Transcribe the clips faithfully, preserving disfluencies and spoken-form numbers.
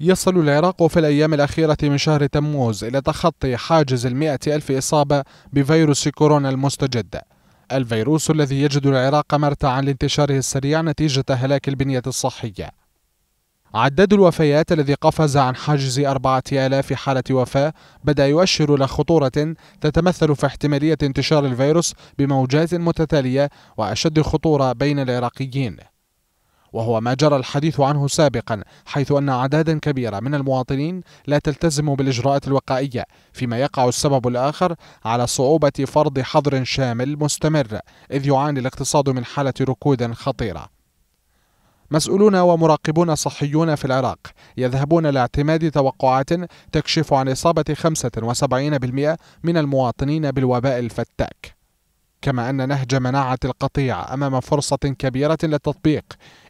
يصل العراق في الأيام الأخيرة من شهر تموز إلى تخطي حاجز المائة ألف إصابة بفيروس كورونا المستجد، الفيروس الذي يجد العراق مرتعا لانتشاره السريع نتيجة هلاك البنية الصحية. عدد الوفيات الذي قفز عن حاجز أربعة آلاف حالة وفاة بدأ يؤشر إلى خطورة تتمثل في احتمالية انتشار الفيروس بموجات متتالية وأشد الخطورة بين العراقيين، وهو ما جرى الحديث عنه سابقا، حيث أن أعدادا كبيرة من المواطنين لا تلتزم بالإجراءات الوقائية، فيما يقع السبب الآخر على صعوبة فرض حظر شامل مستمر، إذ يعاني الاقتصاد من حالة ركود خطيرة. مسؤولون ومراقبون صحيون في العراق يذهبون لاعتماد توقعات تكشف عن إصابة خمسة وسبعين بالمئة من المواطنين بالوباء الفتاك، كما أن نهج مناعة القطيع أمام فرصة كبيرة للتطبيق،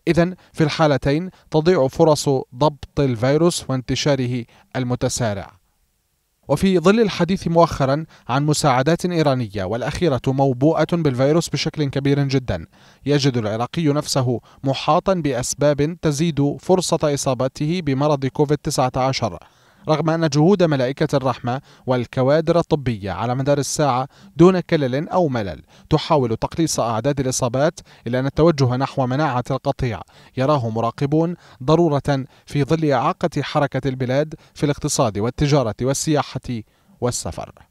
إذن في الحالتين تضيع فرص ضبط الفيروس وانتشاره المتسارع. وفي ظل الحديث مؤخرا عن مساعدات إيرانية والأخيرة موبوءة بالفيروس بشكل كبير جدا، يجد العراقي نفسه محاطا بأسباب تزيد فرصة إصابته بمرض كوفيد تسعة عشر، رغم أن جهود ملائكة الرحمة والكوادر الطبية على مدار الساعة دون كلل أو ملل تحاول تقليص أعداد الإصابات، إلا أن التوجه نحو مناعة القطيع يراه مراقبون ضرورة في ظل إعاقة حركة البلاد في الاقتصاد والتجارة والسياحة والسفر.